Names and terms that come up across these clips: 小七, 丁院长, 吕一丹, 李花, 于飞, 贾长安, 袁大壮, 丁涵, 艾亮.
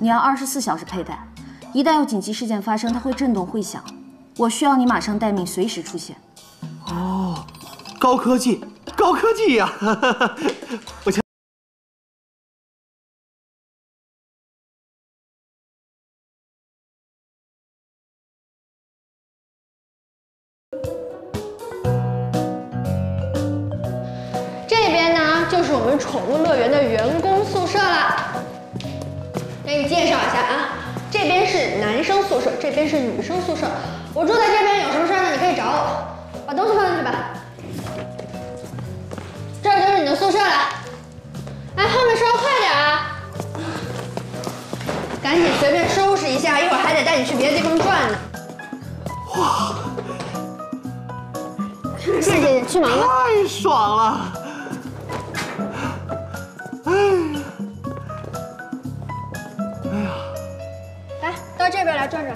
你要24小时佩戴，一旦有紧急事件发生，它会震动会响。我需要你马上待命，随时出现。哦，高科技，高科技呀！我前。这边呢，就是我们宠物乐园的员工宿舍了。 给你介绍一下啊，这边是男生宿舍，这边是女生宿舍。我住在这边，有什么事呢？你可以找我。把东西放进去吧。这就是你的宿舍了。哎，后面收拾快点啊！赶紧随便收拾一下，一会儿还得带你去别的地方转呢。哇，谢谢，去忙吧。太爽了！哎。 到这边来转转。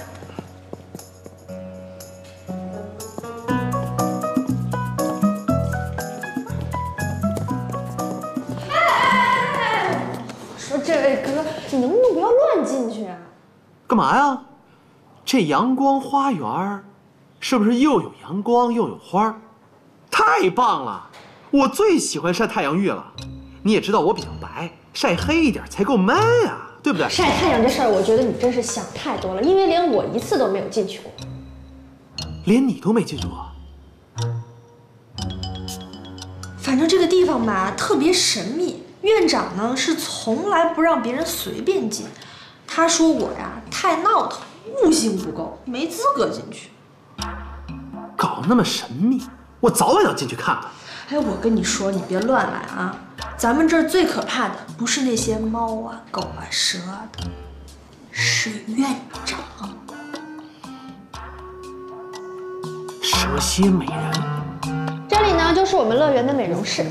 说这位哥，你能不能不要乱进去啊？干嘛呀？这阳光花园，是不是又有阳光又有花？太棒了！我最喜欢晒太阳浴了。你也知道我比较白，晒黑一点才够 man 啊。 对不对？晒太阳这事儿，我觉得你真是想太多了，因为连我一次都没有进去过。连你都没进去过？反正这个地方吧，特别神秘。院长呢是从来不让别人随便进，他说我呀太闹腾，悟性不够，没资格进去。搞那么神秘，我早晚要进去看看。哎，我跟你说，你别乱来啊！ 咱们这儿最可怕的不是那些猫啊、狗啊、蛇啊的，是院长。蛇蝎美人。这里呢就是我们乐园的美容室。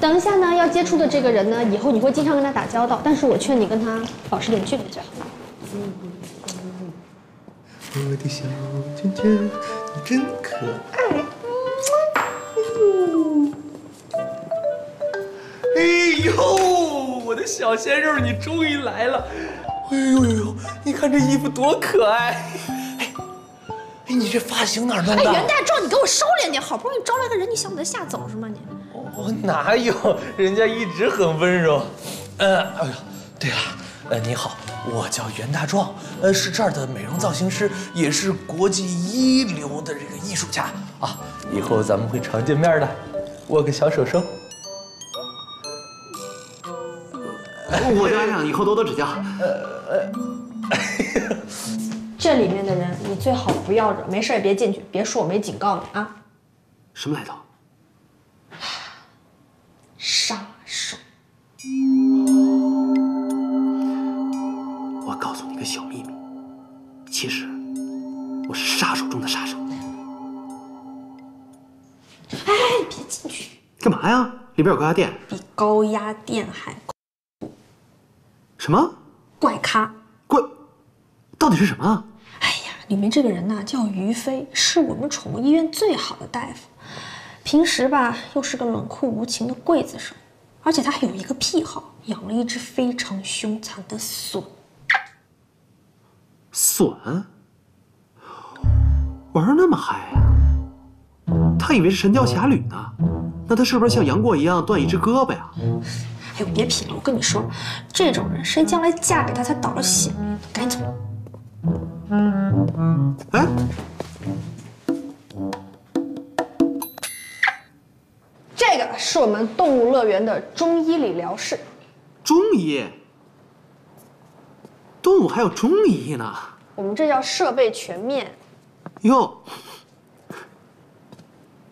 等一下呢要接触的这个人呢，以后你会经常跟他打交道，但是我劝你跟他保持点距离最好。我的小娟娟，你真可爱。 哎呦，我的小鲜肉，你终于来了！哎呦呦呦，你看这衣服多可爱！哎，哎，你这发型哪儿弄的？哎，袁大壮，你给我收敛点，好不容易招来个人，你想把他吓走是吗？你我哪有？人家一直很温柔。哎呦，对了，你好，我叫袁大壮，是这儿的美容造型师，也是国际一流的这个艺术家啊。以后咱们会常见面的，握个小手手。 我家长以后多多指教。这里面的人你最好不要惹，没事也别进去，别说我没警告你啊。什么来头？杀手。我告诉你个小秘密，其实我是杀手中的杀手。哎，别进去！干嘛呀？里边有高压电。比高压电还恐怖。 什么怪咖？怪，到底是什么？哎呀，里面这个人呢叫于飞，是我们宠物医院最好的大夫。平时吧又是个冷酷无情的刽子手，而且他还有一个癖好，养了一只非常凶残的隼。隼？玩那么嗨呀、啊？他以为是《神雕侠侣》呢，那他是不是像杨过一样断一只胳膊呀、啊？ 哎，别品了！我跟你说，这种人谁将来嫁给他才倒了血霉，赶紧走！哎，这个是我们动物乐园的中医理疗室。中医？动物还有中医呢？我们这叫设备全面。哟，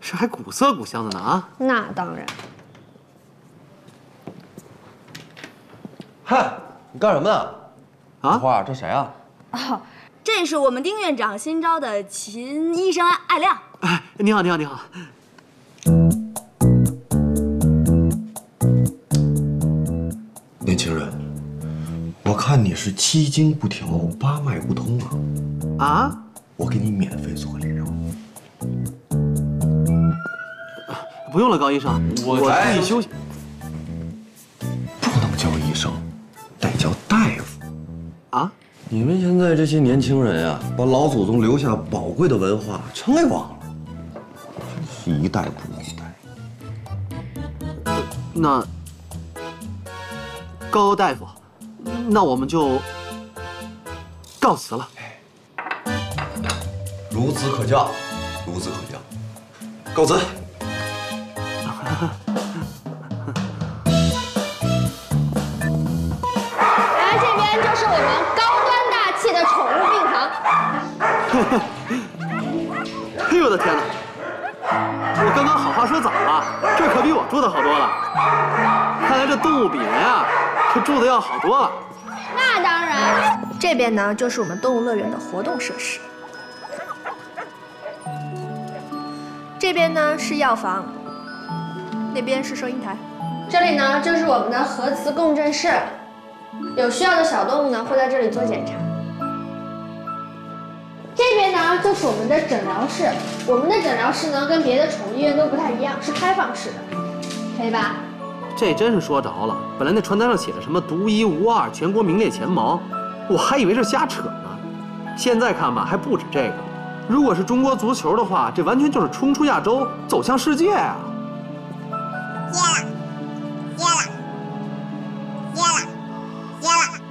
这还古色古香的呢啊！那当然。 嗨，你干什么呢？啊，花儿，这谁啊？哦，这是我们丁院长新招的秦医生艾亮。哎，你好，你好，你好。年轻人，我看你是七经不调，八脉不通啊。啊？我给你免费做个理疗。不用了，高医生，我自己休息。 不能叫医生，得叫大夫。啊！你们现在这些年轻人啊，把老祖宗留下宝贵的文化全给忘了，真是一代不如一代。那高大夫，那我们就告辞了。孺子可教，孺子可教，告辞。 来，这边就是我们高端大气的宠物病房。嘿，我的天哪！我刚刚好话说早了，这可比我住的好多了。看来这动物比人啊，这住的要好多了。那当然，这边呢就是我们动物乐园的活动设施。这边呢是药房。 那边是收银台，这里呢就是我们的核磁共振室，有需要的小动物呢会在这里做检查。这边呢就是我们的诊疗室，我们的诊疗室呢跟别的宠物医院都不太一样，是开放式的，可以吧？这真是说着了，本来那传单上写的什么独一无二，全国名列前茅，我还以为是瞎扯呢。现在看吧，还不止这个，如果是中国足球的话，这完全就是冲出亚洲，走向世界啊！ 接了，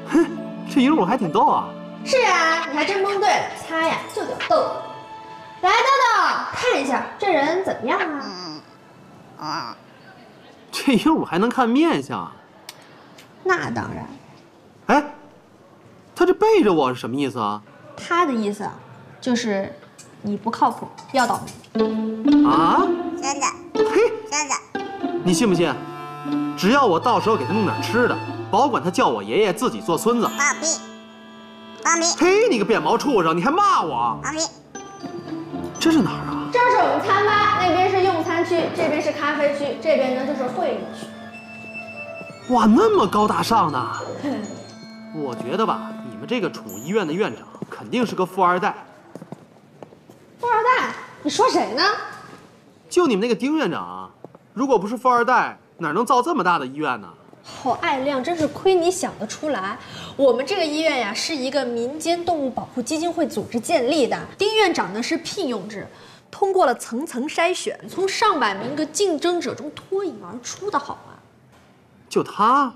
哼，这一路还挺逗啊！是啊，你还真蒙对了，擦呀就叫逗。来，豆豆，看一下这人怎么样啊？这一路还能看面相？那当然。哎，他这背着我是什么意思啊？他的意思就是你不靠谱，要倒霉。啊？真的？嘿，真的。 你信不信？只要我到时候给他弄点吃的，保管他叫我爷爷，自己做孙子。放屁！放屁！嘿，你个变毛畜生，你还骂我！放屁！这是哪儿啊？这是我们餐吧，那边是用餐区，这边是咖啡区，这边呢就是会议区。哇，那么高大上呢！我觉得吧，你们这个宠物医院的院长肯定是个富二代。富二代？你说谁呢？就你们那个丁院长啊。 如果不是富二代，哪能造这么大的医院呢？好爱亮，真是亏你想得出来。我们这个医院呀，是一个民间动物保护基金会组织建立的。丁院长呢是聘用制，通过了层层筛选，从上百名个竞争者中脱颖而出的好吗？就他，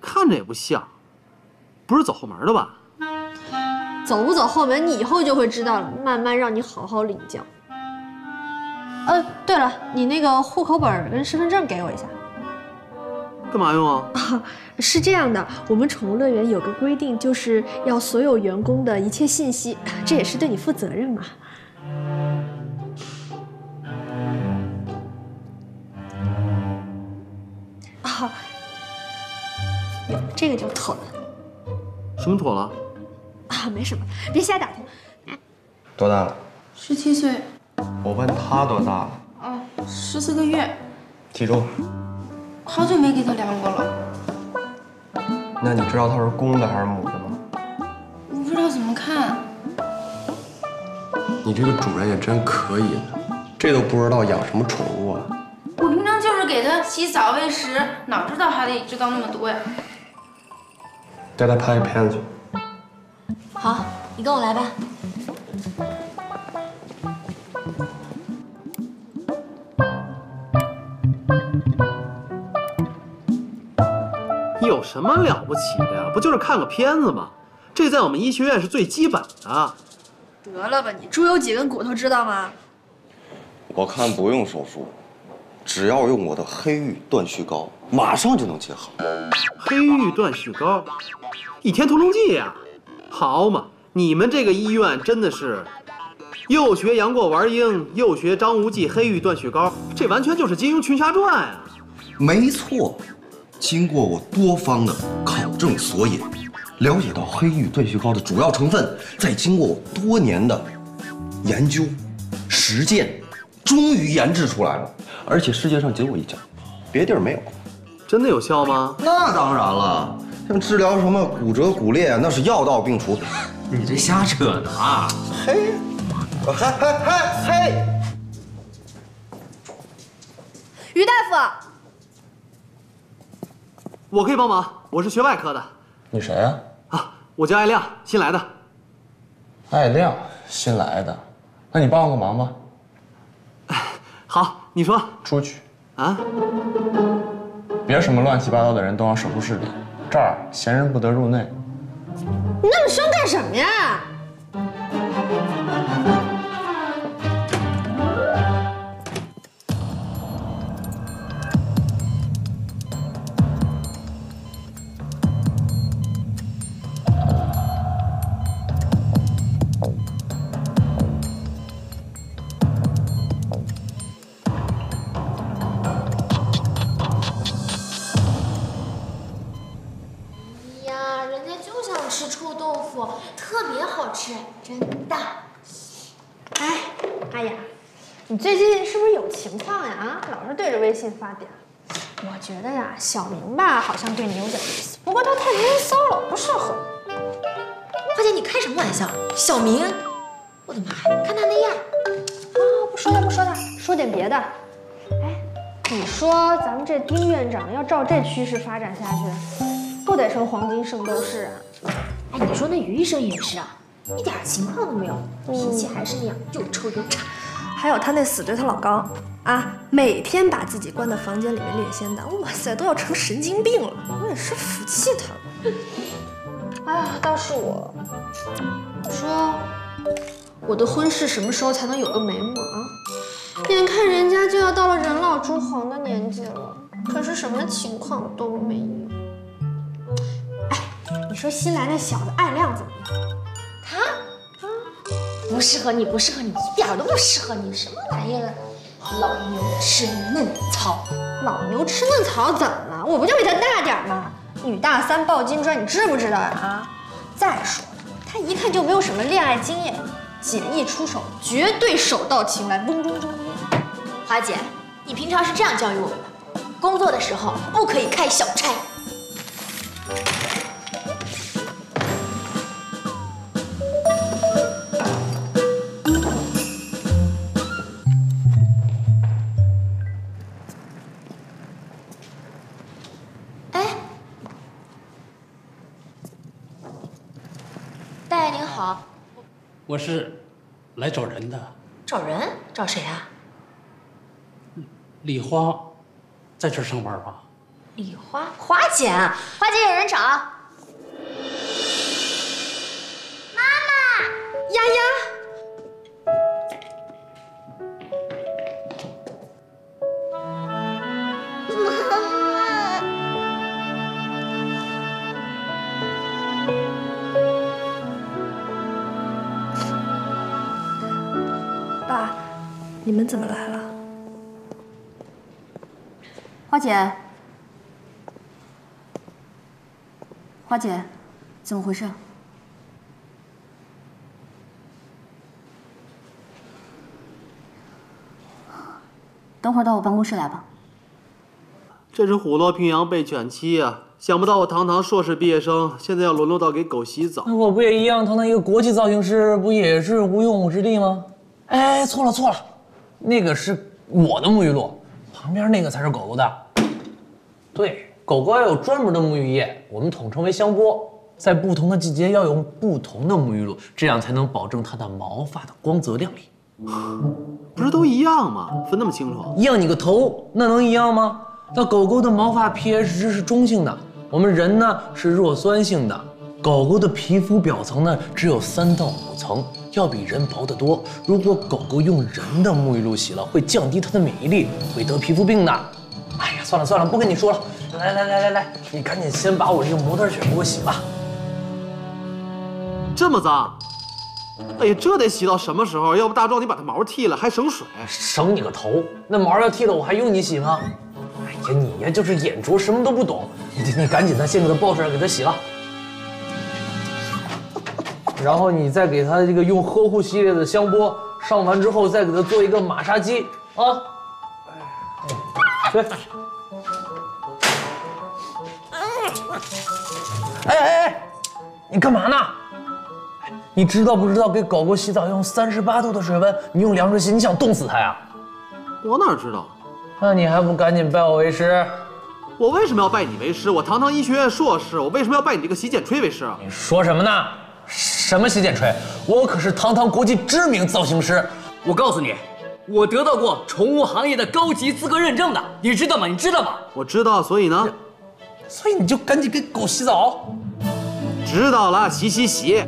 看着也不像，不是走后门的吧？走不走后门，你以后就会知道了。慢慢让你好好领教。 对了，你那个户口本跟身份证给我一下，干嘛用啊？是这样的，我们宠物乐园有个规定，就是要所有员工的一切信息，这也是对你负责任嘛。有这个就妥了。什么妥了？没什么，别瞎打听。多大了？17岁。 我问他多大了？14个月。体重？好久没给他量过了。那你知道他是公的还是母的吗？我不知道怎么看。你这个主人也真可以呢，这都不知道养什么宠物啊！我平常就是给他洗澡喂食，哪知道还得知道那么多呀？带他拍个片子去。好，你跟我来吧。 有什么了不起的呀？不就是看个片子吗？这在我们医学院是最基本的。得了吧你，猪有几根骨头知道吗？我看不用手术，只要用我的黑玉断续膏，马上就能切好。黑玉断续膏，倚天屠龙记呀！好嘛，你们这个医院真的是又学杨过玩鹰，又学张无忌黑玉断续膏，这完全就是金庸群侠传啊！没错。 经过我多方的考证索引，了解到黑玉断续膏的主要成分，再经过我多年的研究、实践，终于研制出来了。而且世界上仅我一家，别地儿没有。真的有效吗？那当然了，像治疗什么骨折、骨裂，那是药到病除。你这瞎扯呢啊！嘿，嘿！于大夫。 我可以帮忙，我是学外科的。你谁啊？啊，我叫艾亮，新来的。艾亮，新来的，那你帮我个忙吧。好，你说。出去。啊？别什么乱七八糟的人都往手术室里，这儿闲人不得入内。你那么凶干什么呀？ 发嗲，我觉得呀，小明吧，好像对你有点意思，不过他太容易骚扰，不适合。花姐，你开什么玩笑？小明，我的妈呀，看他那样。啊，不说了，不说了，说点别的。哎，你说咱们这丁院长要照这趋势发展下去，不得成黄金圣斗士啊？哎，你说那于医生也是啊，一点情况都没有，脾气还是那样，又臭又差。 还有他那死对头老高啊，每天把自己关到房间里面练仙丹，哇塞，都要成神经病了。我也是服气他了。哎呀，倒是我，你说我的婚事什么时候才能有个眉目啊？眼看人家就要到了人老珠黄的年纪了，可是什么情况都没有。哎，你说新来那小子艾亮怎么样？他？ 不适合你，不适合你，一点都不适合你，什么玩意儿？老牛吃嫩草，老牛吃嫩草怎么了？我不就比他大点吗？女大三抱金砖，你知不知道呀？啊！再说了，他一看就没有什么恋爱经验，姐一出手，绝对手到擒来，嗡中中嗡。华姐，你平常是这样教育我们的：工作的时候不可以开小差。 我是来找人的。找人？找谁啊？李花，在这儿上班吧？李花，花姐啊，花姐有人找。妈妈，丫丫。妈妈。 你们怎么来了？花姐，花姐，怎么回事？等会儿到我办公室来吧。这是虎落平阳被犬欺啊！想不到我堂堂硕士毕业生，现在要沦落到给狗洗澡。我不也一样？堂堂一个国际造型师，不也是无用武之地吗？哎，错了错了。 那个是我的沐浴露，旁边那个才是狗狗的。对，狗狗要有专门的沐浴液，我们统称为香波。在不同的季节要用不同的沐浴露，这样才能保证它的毛发的光泽亮丽。不是都一样吗？分那么清楚？一样你个头，那能一样吗？那狗狗的毛发 pH 值是中性的，我们人呢是弱酸性的。狗狗的皮肤表层呢只有3到5层。 要比人薄得多。如果狗狗用人的沐浴露洗了，会降低它的免疫力，会得皮肤病的。哎呀，算了算了，不跟你说了。来，你赶紧先把我这个模特犬给我洗吧。这么脏？哎呀，这得洗到什么时候？要不大壮，你把它毛剃了还省水。省你个头！那毛要剃了，我还用你洗吗？哎呀，你呀就是眼拙，什么都不懂。你赶紧的，先给它抱上来，给它洗了。 然后你再给它这个用呵护系列的香波上完之后，再给它做一个马杀鸡啊！对。哎，你干嘛呢？你知道不知道给狗狗洗澡用38度的水温，你用凉水洗，你想冻死它呀？我哪知道？那你还不赶紧拜我为师？我为什么要拜你为师？我堂堂医学院硕士，我为什么要拜你这个洗剪吹为师啊？你说什么呢？什么洗剪吹？我可是堂堂国际知名造型师。我告诉你，我得到过宠物行业的高级资格认证的，你知道吗？你知道吗？我知道，所以呢？所以你就赶紧给狗洗澡。知道了，洗洗洗。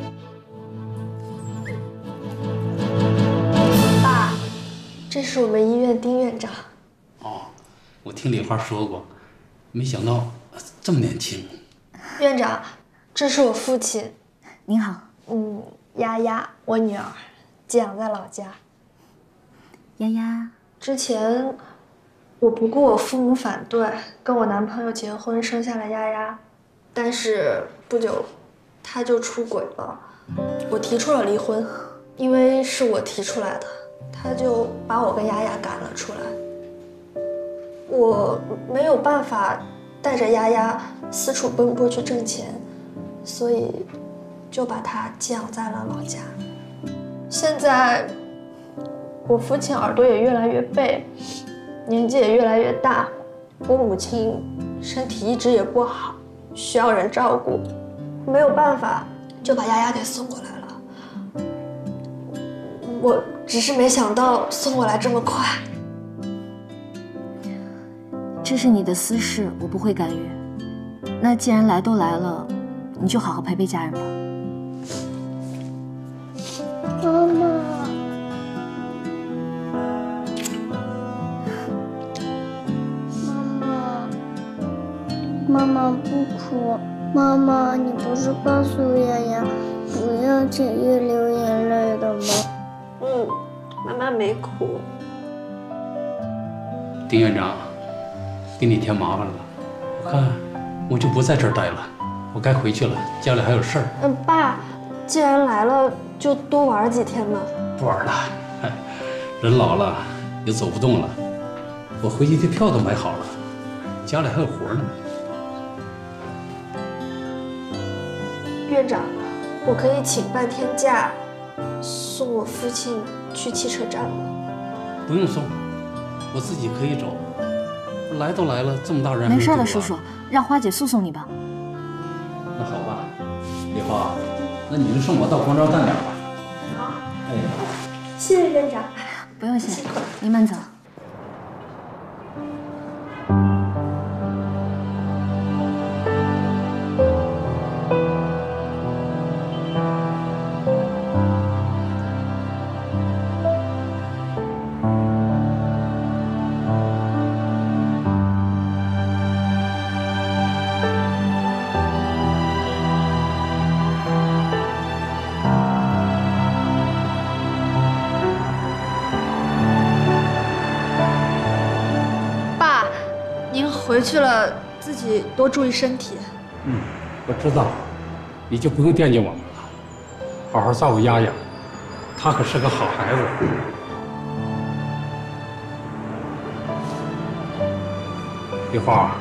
这是我们医院丁院长。哦，我听李花说过，没想到这么年轻。院长，这是我父亲。您好。嗯，丫丫，我女儿，寄养在老家。丫丫，之前我不顾我父母反对，跟我男朋友结婚，生下了丫丫。但是不久，他就出轨了。我提出了离婚，因为是我提出来的。 他就把我跟丫丫赶了出来，我没有办法带着丫丫四处奔波去挣钱，所以就把她寄养在了老家。现在我父亲耳朵也越来越背，年纪也越来越大，我母亲身体一直也不好，需要人照顾，没有办法就把丫丫给送过来了。我。 只是没想到送过来这么快。这是你的私事，我不会干预。那既然来都来了，你就好好陪陪家人吧。妈妈，妈妈，妈妈不哭。妈妈，你不是告诉丫丫不要轻易流眼泪的吗？ 嗯，妈妈没哭。丁院长，给你添麻烦了吧？我看我就不在这儿待了，我该回去了，家里还有事儿。嗯，爸，既然来了，就多玩几天吧。不玩了，哎，人老了也走不动了。我回去的票都买好了，家里还有活呢。院长，我可以请半天假。 送我父亲去汽车站吗？不用送，我自己可以走。来都来了，这么大人没事了，叔叔，让花姐送送你吧。那好吧，李花，那你就送我到光照站点吧。好。哎，谢谢院长。不用谢，您慢走。 回去了，自己多注意身体。嗯，我知道，你就不用惦记我们了，好好照顾丫丫，她可是个好孩子。李花，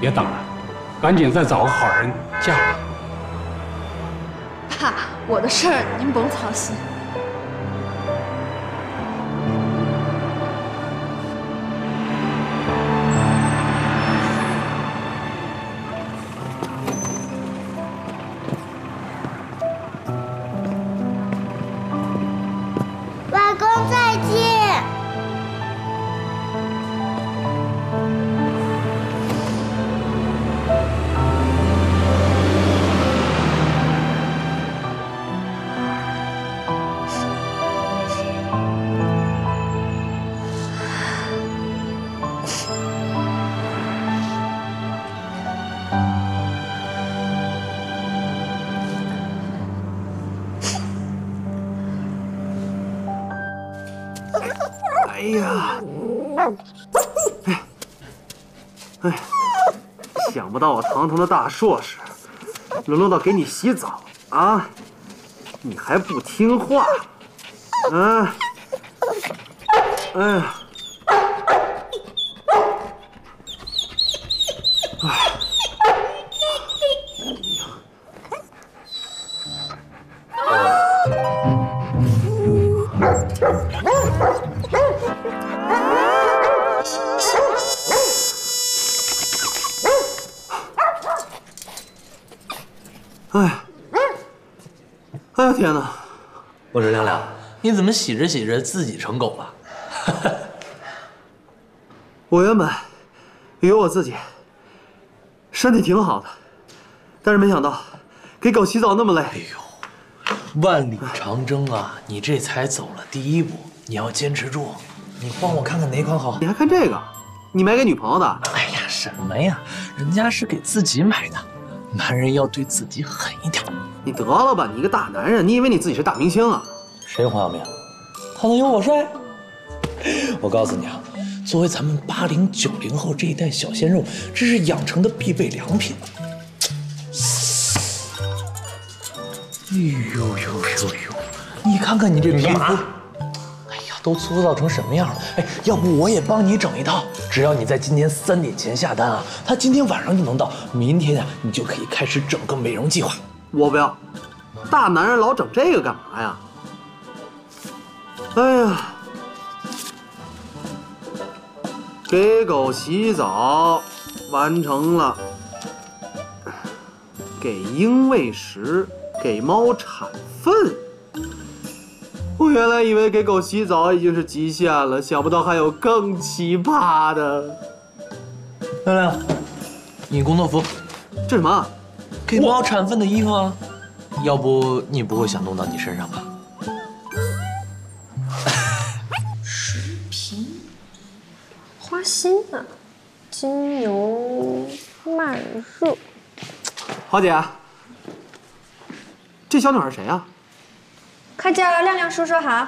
别等了，赶紧再找个好人嫁了。爸，我的事儿您甭操心。 哎呀！哎，想不到我堂堂的大硕士，沦落到给你洗澡啊！你还不听话，嗯，哎呀，哎。哎呀天哪！我说亮亮，你怎么洗着洗着自己成狗了？我原本以为我自己身体挺好的，但是没想到给狗洗澡那么累。哎呦，万里长征啊，你这才走了第一步，你要坚持住。你帮我看看哪款好？你还看这个？ 你买给女朋友的？哎呀，什么呀？人家是给自己买的。男人要对自己狠一点。你得了吧，你一个大男人，你以为你自己是大明星啊？谁黄晓明？他能有我帅？我告诉你啊，作为咱们80、90后这一代小鲜肉，这是养成的必备良品。哎呦呦呦呦！你看看你这皮肤。 都粗糙成什么样了？哎，要不我也帮你整一套，只要你在今天3点前下单啊，他今天晚上就能到，明天啊，你就可以开始整个美容计划。我不要，大男人老整这个干嘛呀？哎呀，给狗洗澡完成了，给鹰喂食，给猫铲粪。 我原来以为给狗洗澡已经是极限了，想不到还有更奇葩的。亮亮，你工作服，这什么？给猫铲粪的衣服啊？要不你不会想弄到你身上吧？水瓶，花心啊，金牛慢热。豪姐，这小女孩谁啊？ 快叫亮亮叔叔好。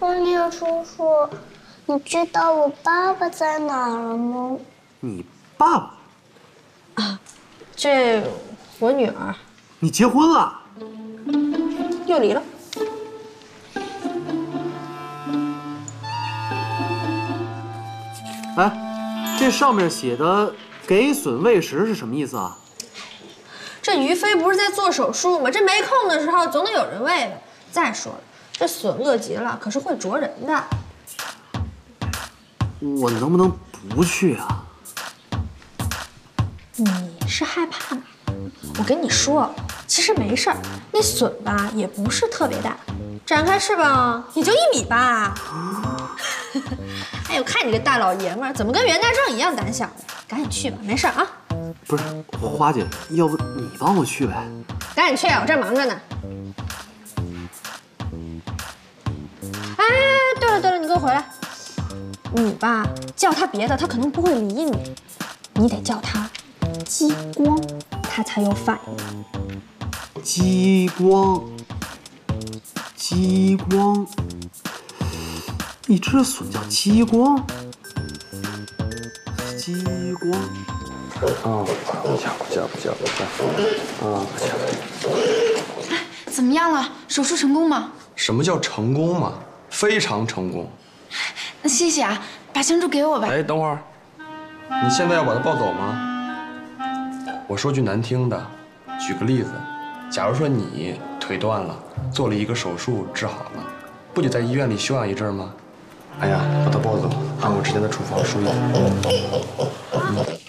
亮亮叔叔，你知道我爸爸在哪了吗？你爸爸？啊，这我女儿。你结婚了？又离了。哎，这上面写的“给笋喂食”是什么意思啊？ 这于飞不是在做手术吗？这没空的时候总得有人喂吧。再说了，这笋饿极了，可是会啄人的。我能不能不去啊？你是害怕呢？我跟你说，其实没事儿，那笋吧也不是特别大，展开翅膀也就1米8。哎呦，看你这大老爷们儿，怎么跟袁大正一样胆小呢？赶紧去吧，没事啊。 不是花姐，要不你帮我去呗？赶紧去，我这忙着呢。哎，对了对了，你给我回来。你吧，叫他别的，他肯定不会理你。你得叫他激光，他才有反应。激光，激光，你这笋叫激光？激光。 哦，不叫不叫不叫不叫，啊不叫。哎，怎么样了？手术成功吗？什么叫成功嘛？非常成功。那谢谢啊，把香烛给我吧。哎，等会儿，你现在要把他抱走吗？我说句难听的，举个例子，假如说你腿断了，做了一个手术治好了，不得在医院里休养一阵吗？哎呀，把他抱走，按我之前的处方输液。嗯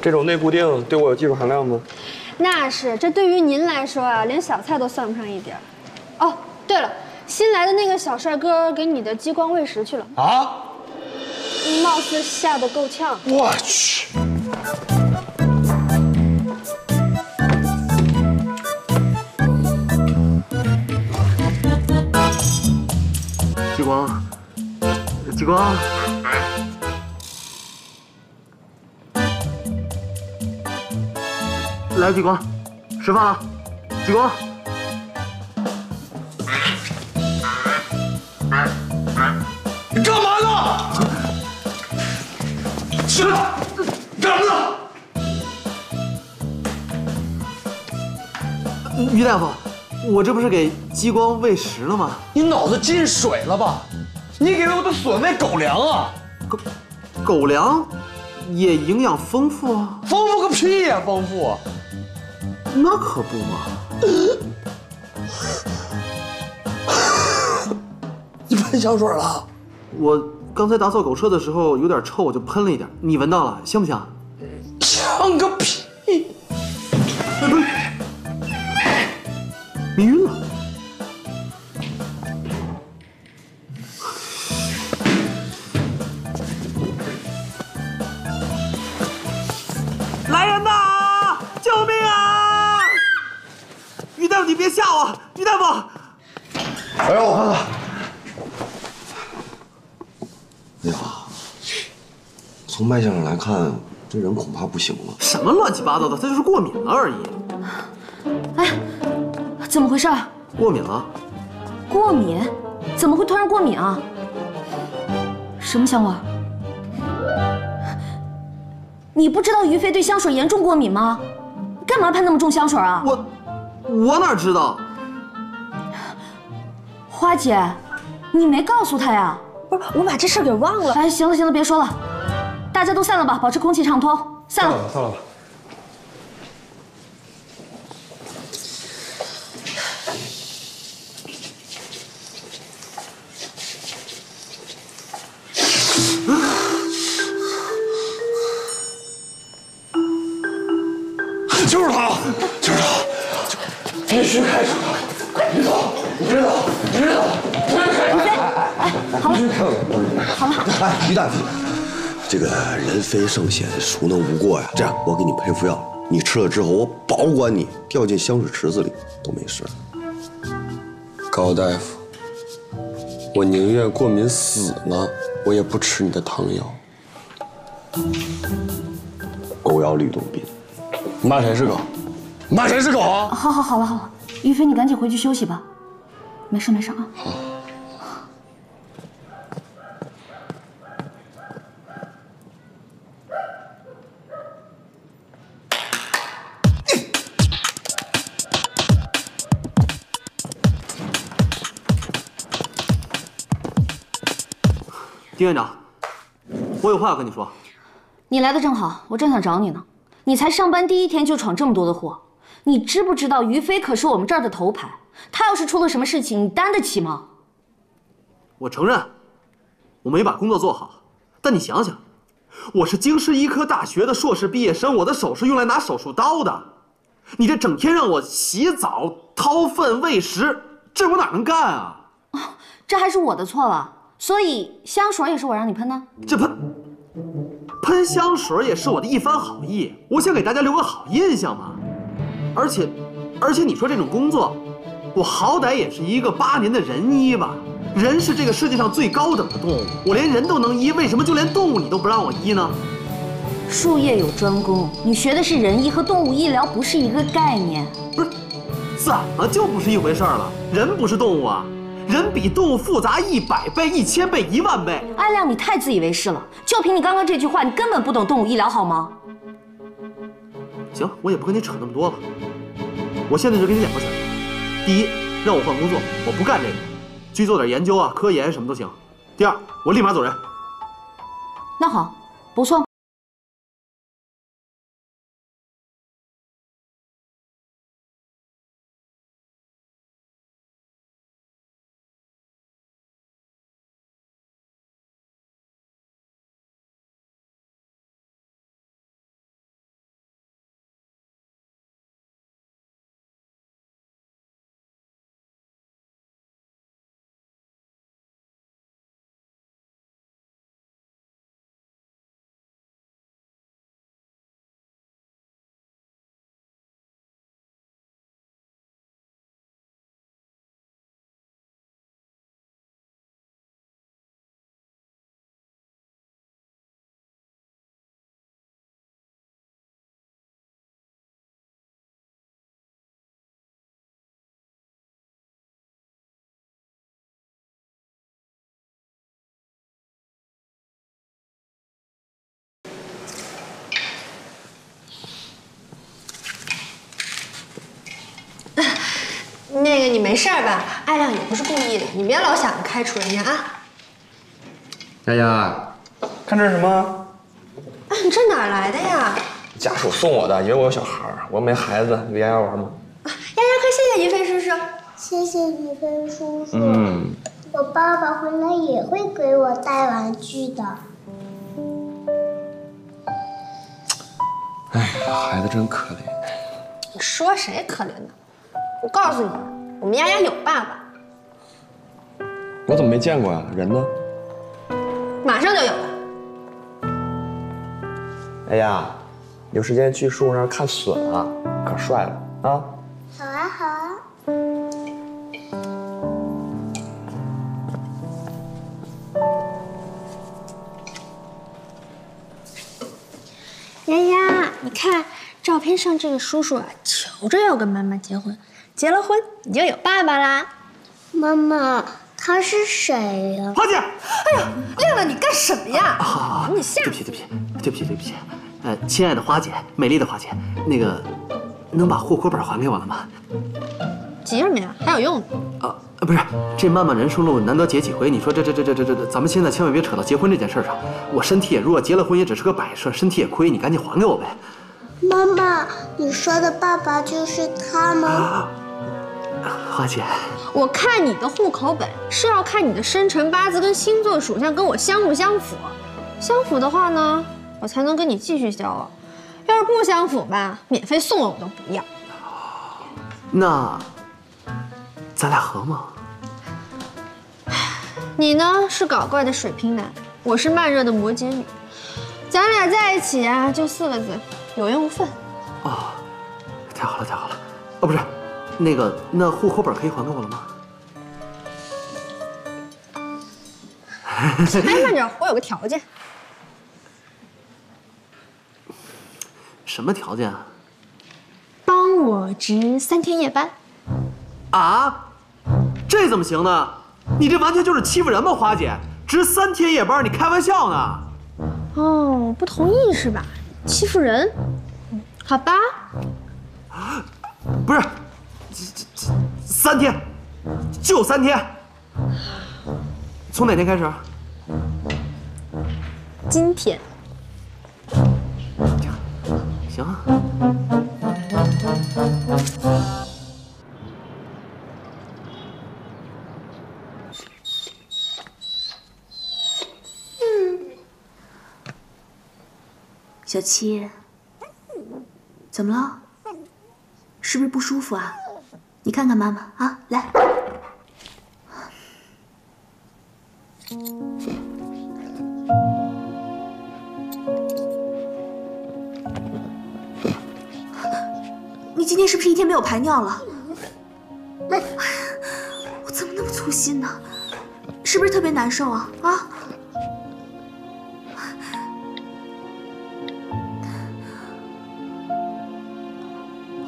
这种内固定对我有技术含量吗？那是，这对于您来说啊，连小菜都算不上一点。哦，对了，新来的那个小帅哥给你的激光喂食去了啊？貌似吓得够呛。我去！激光，激光。 来，激光，吃饭了，激光。你干嘛呢？起来！干什么呢？于大夫，我这不是给激光喂食了吗？你脑子进水了吧？你给我的笋喂狗粮啊？狗粮也营养丰富啊？丰富个屁呀！丰富啊！那可不嘛。 你喷香水了？我刚才打扫狗舍的时候有点臭，我就喷了一点。你闻到了，香不香？香个屁！你晕了？来人呐！救命啊！于大夫，你别吓我！于大夫！哎呦，我看看。 哎呀，从脉象上来看，这人恐怕不行了。什么乱七八糟的，他就是过敏了而已。哎，怎么回事？过敏了？过敏？怎么会突然过敏啊？什么香味？你不知道于飞对香水严重过敏吗？干嘛喷那么重香水啊？我哪知道？花姐，你没告诉他呀？ 不是，我把这事给忘了。哎，行了行了，别说了，大家都散了吧，保持空气畅通。散了，散了吧。就是他，就是他，必须开除他！快别走，你别走，你别走，不要开！好了，好了。哎，于大夫，这个人非圣贤，孰能无过呀？这样，我给你配副药，你吃了之后，我保管你掉进香水池子里都没事。高大夫，我宁愿过敏死了，我也不吃你的汤药。狗咬吕洞宾，骂谁是狗？骂谁是狗啊？好好好了好了，于飞，你赶紧回去休息吧，没事没事啊。好。 丁院长，我有话要跟你说。你来的正好，我正想找你呢。你才上班第一天就闯这么多的祸，你知不知道于飞可是我们这儿的头牌？他要是出了什么事情，你担得起吗？我承认，我没把工作做好，但你想想，我是京师医科大学的硕士毕业生，我的手是用来拿手术刀的。你这整天让我洗澡、掏粪、喂食，这我哪能干啊？哦，这还是我的错了。 所以香水也是我让你喷的，这喷香水也是我的一番好意，我想给大家留个好印象嘛。而且你说这种工作，我好歹也是一个8年的人医吧。人是这个世界上最高等的动物，我连人都能医，为什么就连动物你都不让我医呢？术业有专攻，你学的是人医和动物医疗不是一个概念。不是，怎么就不是一回事儿了？人不是动物啊。 人比动物复杂100倍、1000倍、1万倍。艾亮，你太自以为是了！就凭你刚刚这句话，你根本不懂动物医疗，好吗？行，我也不跟你扯那么多了。我现在就给你2个选择：第一，让我换工作，我不干这个，去做点研究啊、科研什么都行；第二，我立马走人。那好，不送。你没事吧？艾亮也不是故意的，你别老想着开除人家啊。丫丫，看这是什么？啊，你这哪来的呀？家属送我的，以为我有小孩儿，我又没孩子，你给丫丫玩吗？啊，丫丫，快谢谢一飞叔叔。谢谢一飞叔叔。嗯。我爸爸回来也会给我带玩具的。 哎呀，孩子真可怜！你说谁可怜呢？我告诉你，我们丫丫有爸爸。我怎么没见过呀？人呢？马上就有了。哎呀，有时间去树那儿看笋啊，可帅了啊！好啊，好啊。丫丫。 你看照片上这个叔叔啊，求着要跟妈妈结婚，结了婚你就有爸爸啦。妈妈，他是谁呀？花姐，哎呀，亮亮，你干什么呀？啊，你吓！对不起，亲爱的花姐，美丽的花姐，那个，能把户口本还给我了吗？急什么呀？还有用呢。不是，这漫漫人生路难得结几回，你说这，咱们现在千万别扯到结婚这件事上。我身体也弱，结了婚也只是个摆设，身体也亏，你赶紧还给我呗。妈妈，你说的爸爸就是他吗？花姐，我看你的户口本是要看你的生辰八字跟星座属相跟我相不相符，相符的话呢，我才能跟你继续交往；要是不相符吧，免费送了我都不要。那。 咱俩合吗？你呢是搞怪的水瓶男，我是慢热的摩羯女，咱俩在一起啊，就4个字：有缘无分。哦，太好了！哦，不是，那户口本可以还给我了吗？哎，慢着，我有个条件。什么条件啊？帮我值3天夜班。啊！ 这怎么行呢？你这完全就是欺负人吧，花姐！值3天夜班，你开玩笑呢？哦，不同意是吧？欺负人？好吧。不是，这3天，就3天。从哪天开始？今天。行啊。小七，怎么了？是不是不舒服啊？你看看妈妈啊，来。你今天是不是一天没有排尿了？我怎么那么粗心呢？是不是特别难受啊？啊？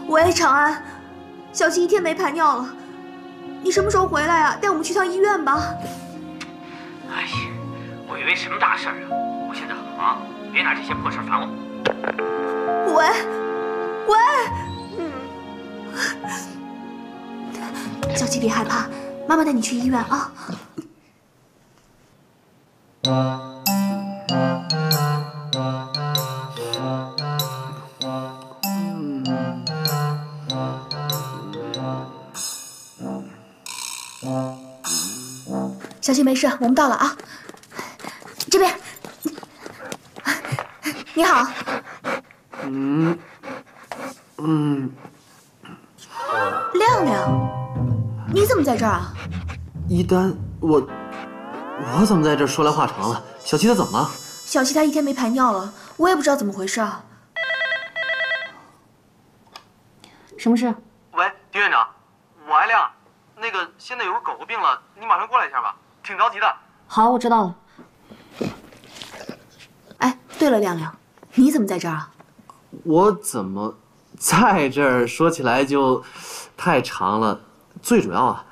喂，长安，小七一天没排尿了，你什么时候回来啊？带我们去趟医院吧。哎呀，我以为什么大事啊！我现在很忙，别拿这些破事烦我。喂，小七别害怕，妈妈带你去医院啊。小七没事，我们到了啊。这边，你好。亮亮，你怎么在这儿啊？一丹，我怎么在这儿？说来话长了。小七她怎么了？小七她一天没排尿了，我也不知道怎么回事啊。什么事？喂，丁院长，我爱亮。现在有个狗狗病了，你马上过来一下吧。 挺着急的。好，我知道了。哎，对了，亮亮，你怎么在这儿啊？我怎么在这儿？说起来就太长了。最主要啊，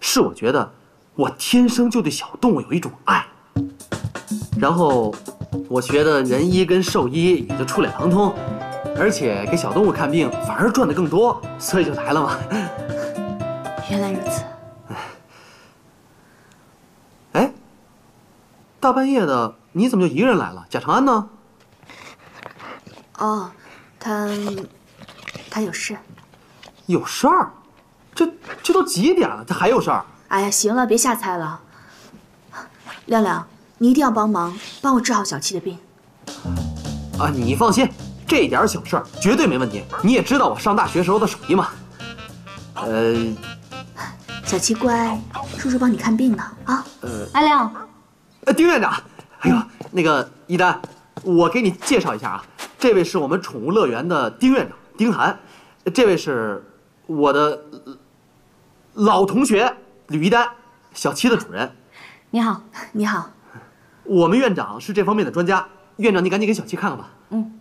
是我觉得我天生就对小动物有一种爱。然后我觉得人医跟兽医也就触类旁通，而且给小动物看病反而赚的更多，所以就来了嘛。原来如大半夜的，你怎么就一个人来了？贾长安呢？哦，他有事。有事儿？这都几点了，他还有事儿？哎呀，行了，别瞎猜了。亮亮，你一定要帮忙，帮我治好小七的病。啊，你放心，这点小事儿绝对没问题。你也知道我上大学时候的手艺嘛。小七乖，叔叔帮你看病呢啊。阿亮，丁院长，哎呦，那个一丹，我给你介绍一下啊，这位是我们宠物乐园的丁院长丁涵，这位是我的老同学吕一丹，小七的主人。你好，你好。我们院长是这方面的专家，院长你赶紧给小七看看吧。嗯。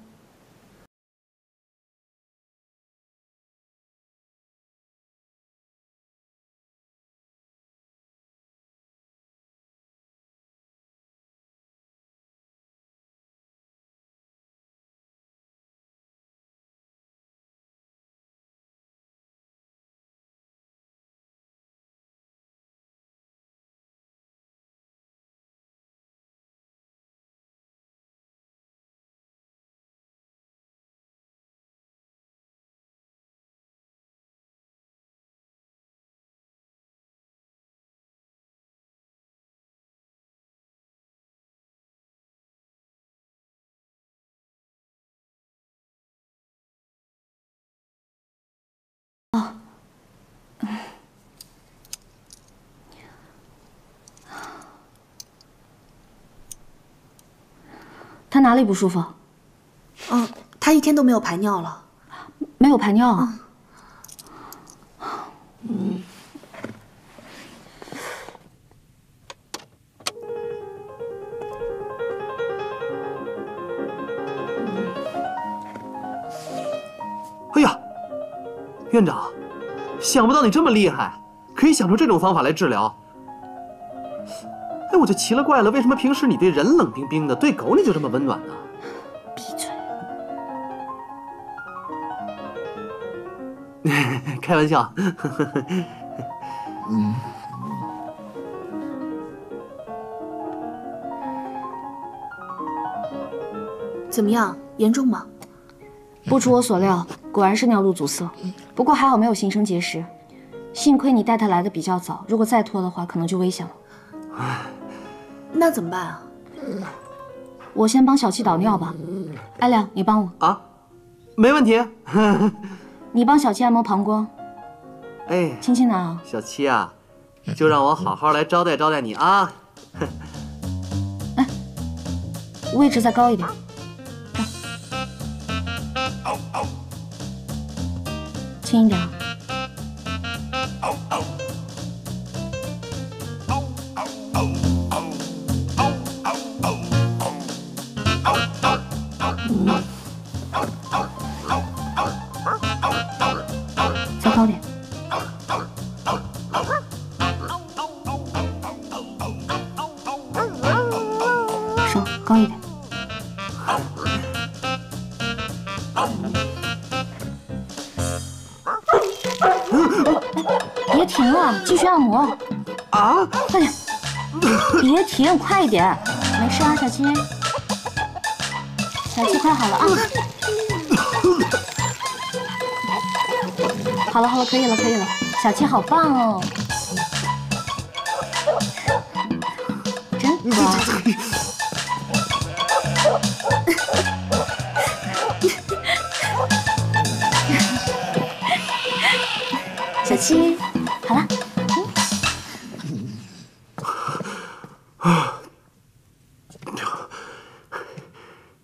他哪里不舒服？嗯，他一天都没有排尿了，没有排尿。嗯。哎呀，院长，想不到你这么厉害，可以想出这种方法来治疗。 哎，我就奇了怪了，为什么平时你对人冷冰冰的，对狗你就这么温暖呢？闭嘴！开玩笑。嗯。怎么样？严重吗？不出我所料，果然是尿路阻塞。不过还好没有形成结石，幸亏你带他来的比较早，如果再拖的话，可能就危险了。唉。 那怎么办啊？我先帮小七导尿吧。阿亮，你帮我啊，没问题。你帮小七按摩膀胱。哎，轻轻拿啊。小七啊，就让我好好来招待招待你啊。哎，位置再高一点。轻一点。 别停，快一点！没事啊，小七。小七，快好了啊！好了好了，可以了可以了，小七好棒哦！真棒！小七，好了。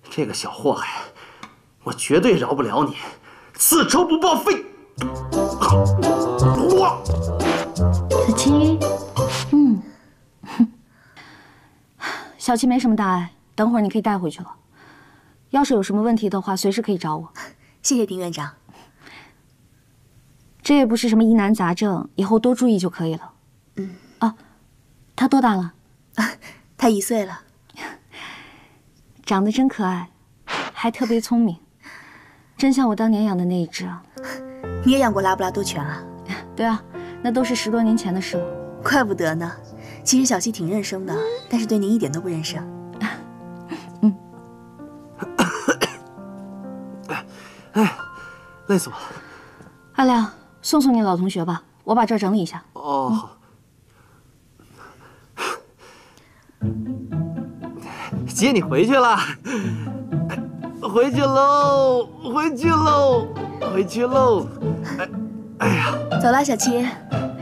这个小祸害，我绝对饶不了你，此仇不报非。我小七，嗯，小七没什么大碍，等会儿你可以带回去了。要是有什么问题的话，随时可以找我。谢谢丁院长。这也不是什么疑难杂症，以后多注意就可以了。嗯。啊，他多大了？他1岁了。 长得真可爱，还特别聪明，真像我当年养的那一只啊！你也养过拉布拉多犬啊？对啊，那都是10多年前的事了。怪不得呢，其实小溪挺认生的，但是对您一点都不认生。嗯，哎，累死我了。阿亮，送你老同学吧，我把这儿整理一下。哦，好。姐，你回去了。 回去喽，回去喽，回去喽！哎呀，走啦，小七，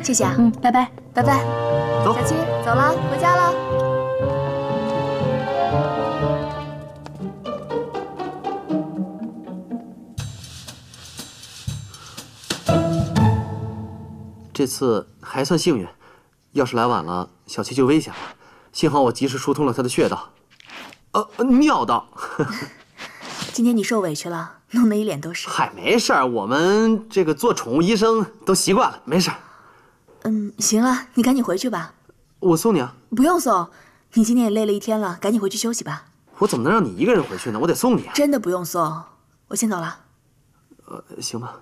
谢谢啊，拜拜，拜拜，走，小七，走啦，回家啦。这次还算幸运，要是来晚了，小七就危险了。幸好我及时疏通了他的穴道，尿道。今天你受委屈了，弄得一脸都是。嗨，没事儿，我们这个做宠物医生都习惯了，没事儿。嗯，行了，你赶紧回去吧。我送你啊。不用送，你今天也累了一天了，赶紧回去休息吧。我怎么能让你一个人回去呢？我得送你啊。真的不用送，我先走了。行吧。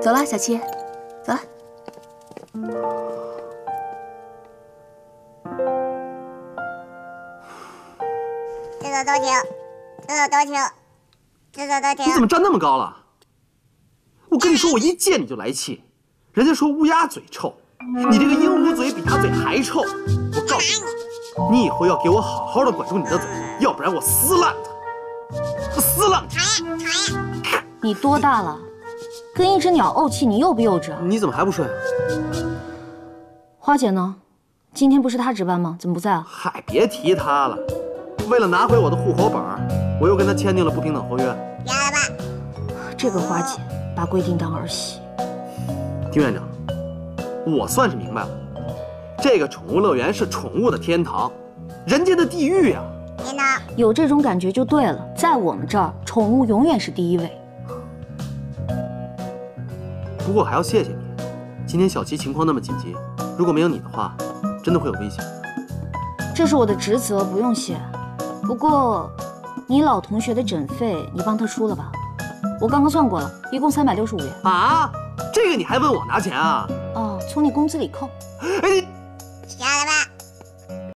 走了，小七，走了。 厕所都停，厕所都停。 你怎么站那么高了？我跟你说，我一见你就来气。人家说乌鸦嘴臭，你这个鹦鹉嘴比它嘴还臭。我告诉你，你以后要给我好好的管住你的嘴，要不然我撕烂它，撕烂它！你多大了？跟一只鸟怄气，你幼不幼稚啊？你怎么还不睡啊？花姐呢？今天不是她值班吗？怎么不在啊？嗨，别提她了。为了拿回我的户口本。 我又跟他签订了不平等合约。丫了吧，这个花姐把规定当儿戏。丁院长，我算是明白了，这个宠物乐园是宠物的天堂，人间的地狱呀。院长有这种感觉就对了，在我们这儿，宠物永远是第一位。不过还要谢谢你，今天小琪情况那么紧急，如果没有你的话，真的会有危险。这是我的职责，不用谢。不过。 你老同学的诊费，你帮他出了吧？我刚刚算过了，一共365元。啊，这个你还问我拿钱啊？哦，从你工资里扣。哎，